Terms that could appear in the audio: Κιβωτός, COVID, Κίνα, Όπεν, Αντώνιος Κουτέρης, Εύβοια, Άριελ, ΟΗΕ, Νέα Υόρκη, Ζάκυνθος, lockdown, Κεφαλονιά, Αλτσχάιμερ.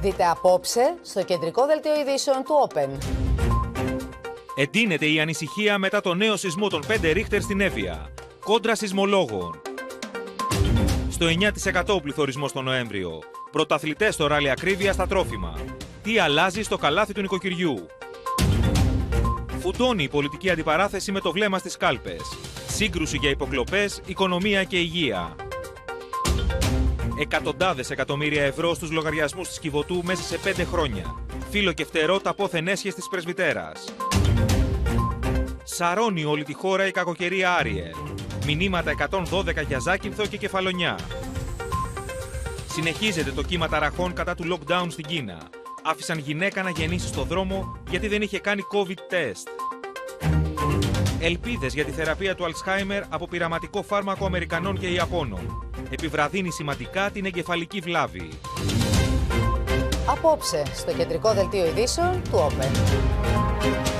Δείτε απόψε στο κεντρικό δελτίο ειδήσεων του Όπεν. Εντείνεται η ανησυχία μετά το νέο σεισμό των 5 ρίχτερ στην Εύβοια. Κόντρα σεισμολόγων. Στο 9% ο πληθωρισμός τον Νοέμβριο. Πρωταθλητές στο ράλι ακρίβεια στα τρόφιμα. Τι αλλάζει στο καλάθι του νοικοκυριού. Φουντώνει η πολιτική αντιπαράθεση με το βλέμμα στις κάλπες. Σύγκρουση για υποκλοπές, οικονομία και υγεία. Εκατοντάδες εκατομμύρια ευρώ στους λογαριασμούς της Κιβωτού μέσα σε 5 χρόνια. Φίλο και φτερό τα πόθεν έσχες της πρεσβυτέρας. Σαρώνει όλη τη χώρα η κακοκαιρία Άριελ. Μηνύματα 112 για Ζάκυνθο και Κεφαλονιά. Συνεχίζεται το κύμα ταραχών κατά του lockdown στην Κίνα. Άφησαν γυναίκα να γεννήσει στο δρόμο γιατί δεν είχε κάνει COVID test. Ελπίδες για τη θεραπεία του Αλτσχάιμερ από πειραματικό φάρμακο Αμερικανών και Ιαπώνων. Επιβραδύνει σημαντικά την εγκεφαλική βλάβη. Απόψε στο κεντρικό δελτίο ειδήσεων του Όπεν.